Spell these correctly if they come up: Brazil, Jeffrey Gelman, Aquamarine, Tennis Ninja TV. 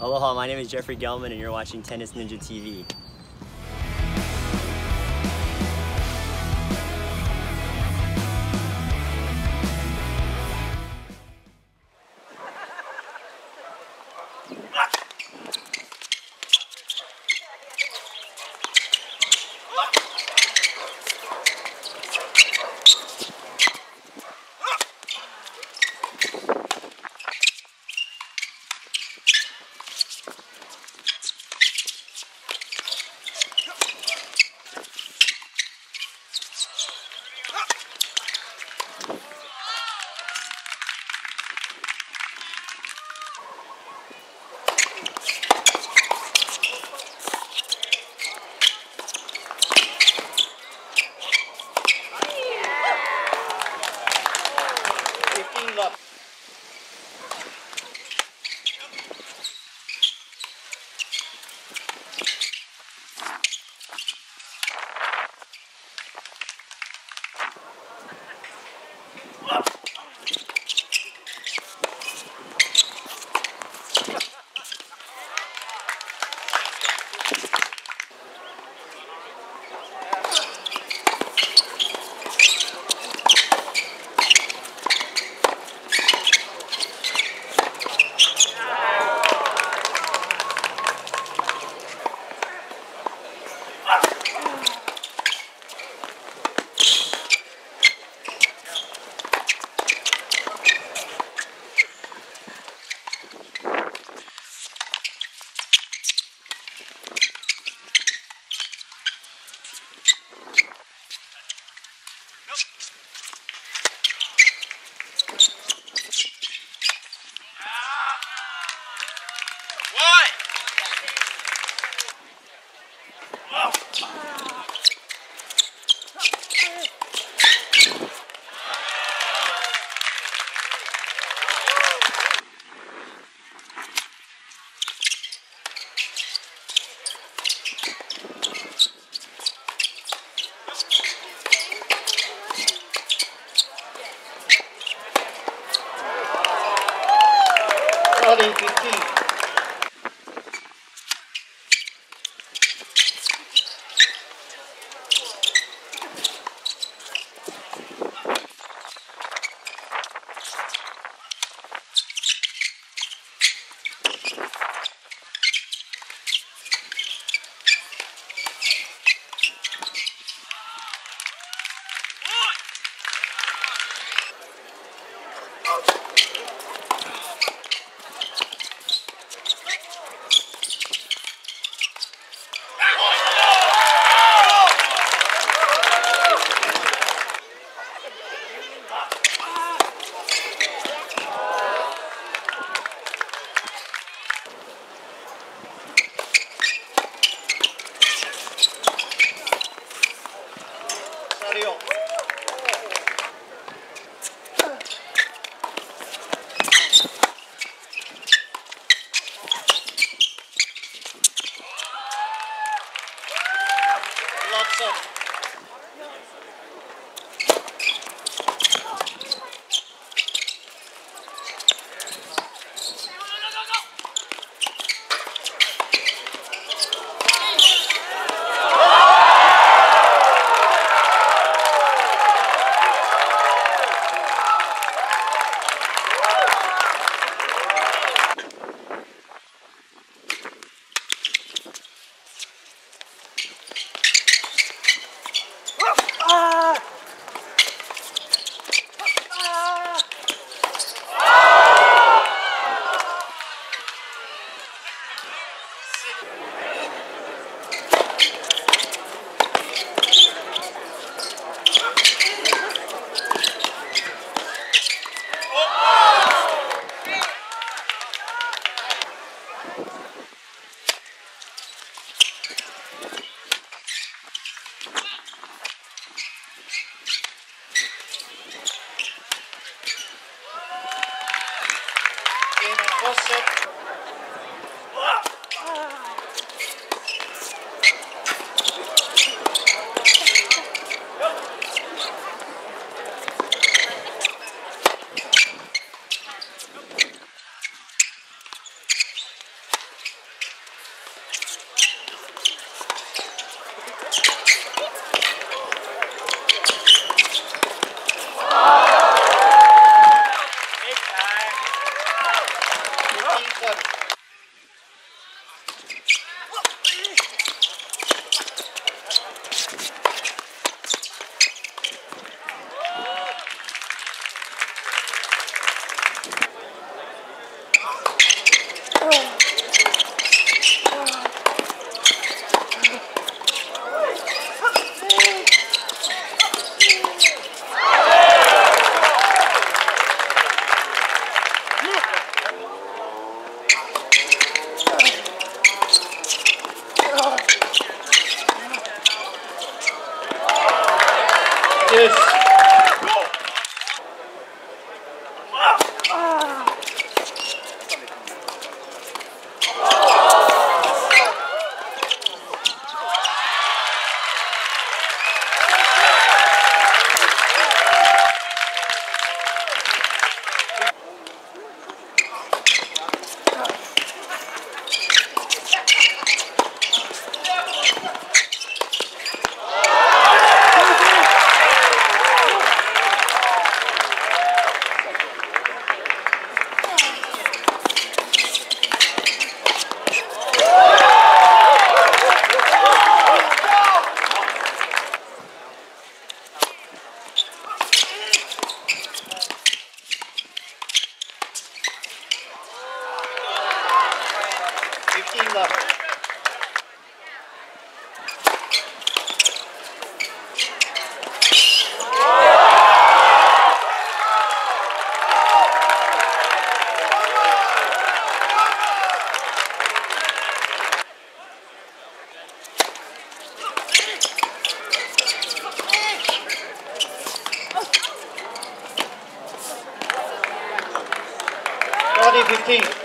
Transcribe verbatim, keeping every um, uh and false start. Aloha, my name is Jeffrey Gelman and you're watching Tennis Ninja T V. Thank you. up. Forty fifteen.